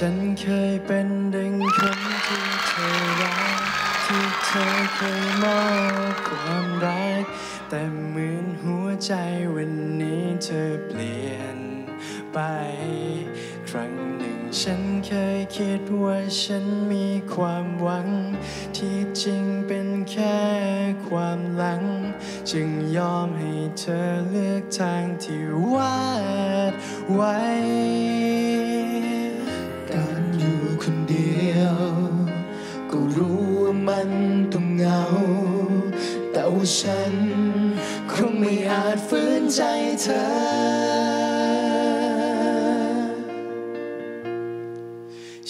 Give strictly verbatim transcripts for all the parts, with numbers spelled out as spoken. ฉันเคยเป็นดังคำที่เธอรักที่เธอเคยมอบความรักแต่เหมือนหัวใจวันนี้เธอเปลี่ยนไปครั้งหนึ่งฉันเคยคิดว่าฉันมีความหวังที่จริงเป็นแค่ความหลังจึงยอมให้เธอเลือกทางที่วาดไว้การอยู่คนเดียวก็รู้ว่ามันต้องเหงาแต่ว่าฉันคงไม่อาจฝืนใจเธอ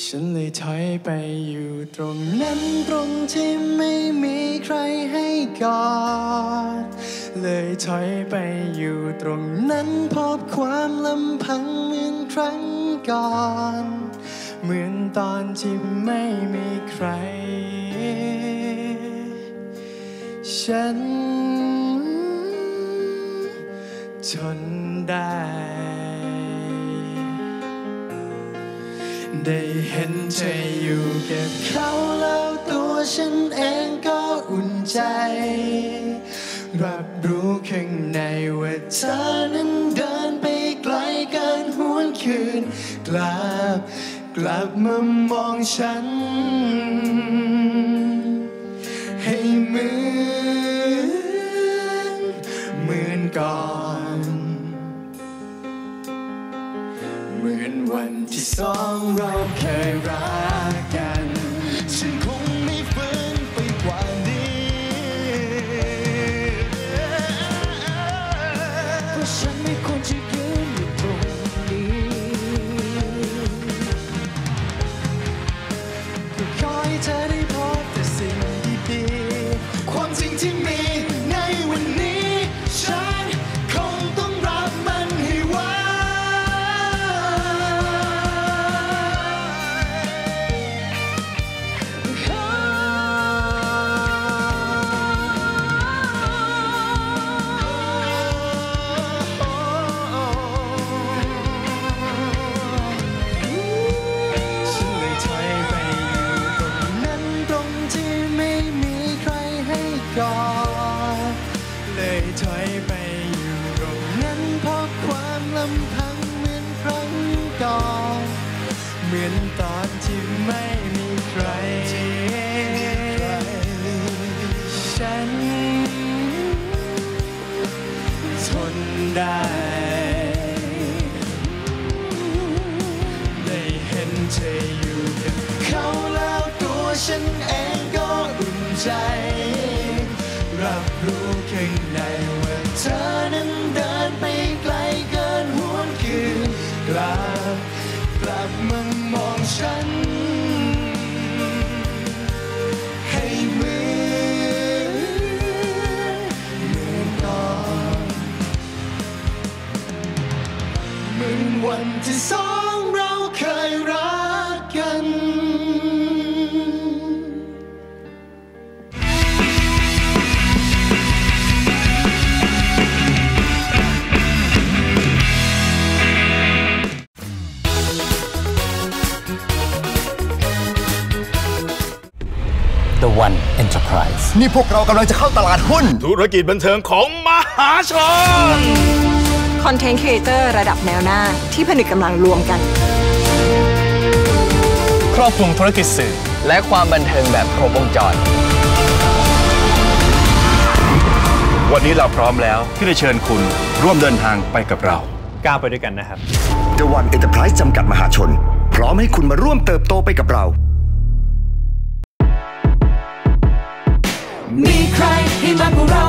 ฉันเลยถอยไปอยู่ตรงนั้นตรงที่ไม่มีใครให้กอดเลยถอยไปอยู่ตรงนั้นพบความลำพังเหมือนครั้งก่อนเหมือนตอนที่ไม่มีใครฉันทนได้ได้เห็นเธออยู่กับเขาแล้วตัวฉันเองก็อุ่นใจรับรู้ข้างในว่าเธอนั้นเดินไปไกลการหวนคืนกลับกลับมามองฉันให้เหมือนเหมือนก่อนเหมือนวันที่สองเราเคยรักกันฉันคงไม่ฟื้นไปกว่านี้เพราะฉันไม่ควรจะยืนอยู่ตรงนี้ก็ขอให้เธอได้พบแต่สิ่งดีๆความจริงที่มีในวันนี้ฉันคงต้องรับมันให้ไวเหมือนตอนที่ไม่มีใครฉันทนได้ได้เห็นเธออยู่กับเขาแล้วตัวฉันเองก็อุ่นใจรับรู้ข้างในว่าเธอนั้นเดินไปไกลเกินหวนคืนกลับกลับมามองฉันให้เหมือนเหมือนตอนเหมือนวันที่สองเราเคยรักกันThe One Enterprise นี่พวกเรากำลังจะเข้าตลาดหุ้นธุรกิจบันเทิงของมหาชนคอนเทนต์ครีเอเตอร์ระดับแนวหน้าที่ผนึกกำลังรวมกันครอบคลุมธุรกิจสื่อและความบันเทิงแบบครบวงจรวันนี้เราพร้อมแล้วที่จะเชิญคุณร่วมเดินทางไปกับเราก้าวไปด้วยกันนะครับ The One Enterprise จำกัดมหาชนพร้อมให้คุณมาร่วมเติบโตไปกับเรามีใครให้มากกว่าเรา